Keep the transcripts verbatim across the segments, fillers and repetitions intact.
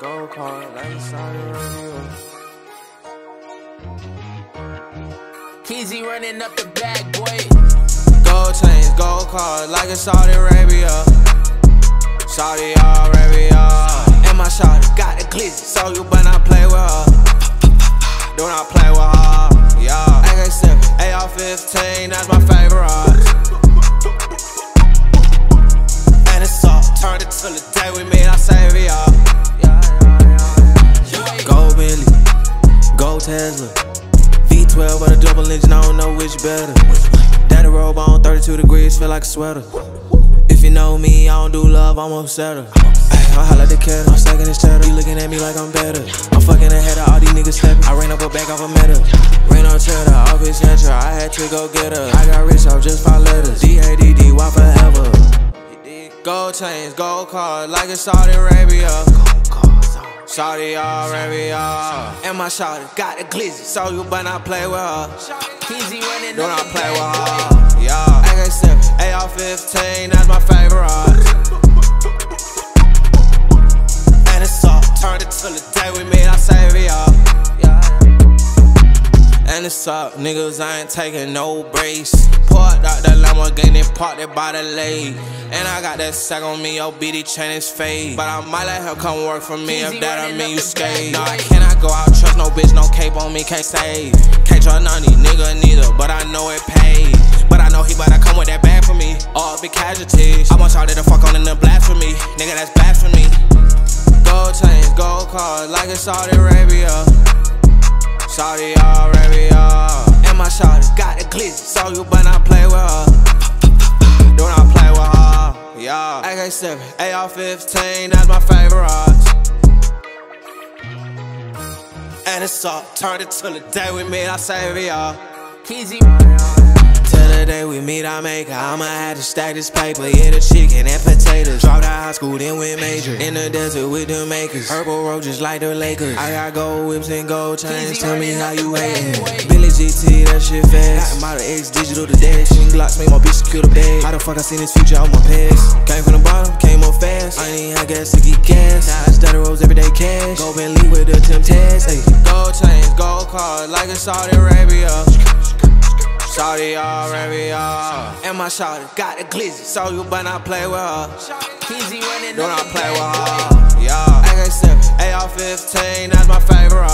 go-kart like Saudi Arabia. Kizzy running up the back, boy. Gold chains, gold cars like it's Saudi Arabia. Saudi Arabia. And my shawty got the glitz, so you better not play with her. Do not play with her, yeah. A K seven, A R fifteen, that's my favorite. Turned it to the day we made our savior. Yeah, yeah, yeah, yeah. Go Bentley, go Tesla. V twelve with a double engine, I don't know which better. Daddy robe on thirty-two degrees, feel like a sweater. If you know me, I don't do love, I'm upset her. I highlight the kettle, I'm stacking this cheddar. You looking at me like I'm better. I'm fucking ahead of all these niggas stepping. I ran up a bank off a metal. Rain on cheddar, off his center. I had to go get her. I got rich off just five letters. D A D D, why forever? Gold chains, gold cars, like it's Saudi Arabia. Saudi Arabia. And my shawty got the glizzy, so you better not play with her. Do not play with her, yeah. A K seven, A R fifteen, that's my favorite. And it's all turned until the day we made our savior. And it's up, niggas, I ain't taking no brace. Parked out the Lamborghini, parked it by the lake. And I got that sack on me, yo, B D chain is fade. But I might let her come work for me if that I mean you skate. Nah, I cannot go out, trust no bitch, no cape on me, can't save. Can't trust none of these niggas neither, but I know it pays. But I know he better come with that bag for me, or I'll be casualties. I want y'all to fuck on in the blasphemy, nigga, that's blasphemy. Gold chains, gold cars, like it's Saudi Arabia. Saudi Arabia. My shawty got the glitz, so you better not play with her. Do not play with her, yeah. A K seven, A R fifteen, that's my favorite. And it's all turned until the day we meet our savior. Kizzy. Till the day we meet our maker, I'ma have to stack this paper. Yeah, the chicken and potatoes. Dropped out high school, then went major. In the desert with the makers. Purple roaches like the Lakers. I got gold whips and gold chains. Tell me how you hatin'. G T, that shit fast. Got a model X, digital to dash. Shooting Glocks, make my bitch secure the bag. How the fuck I seen this future out my past? Came from the bottom, came up fast. I ain't had gas to get gas. Now I stutter rolls everyday cash. Go Bentley with the Temptas. Ay. Gold chains, gold cars, like it's Saudi Arabia. Saudi Arabia. And my shawty got the glizzy, so you better not play with her. Do not play with her, yeah. A K seven, A R fifteen, that's my favorite.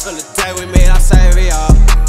Till the day we made our savior.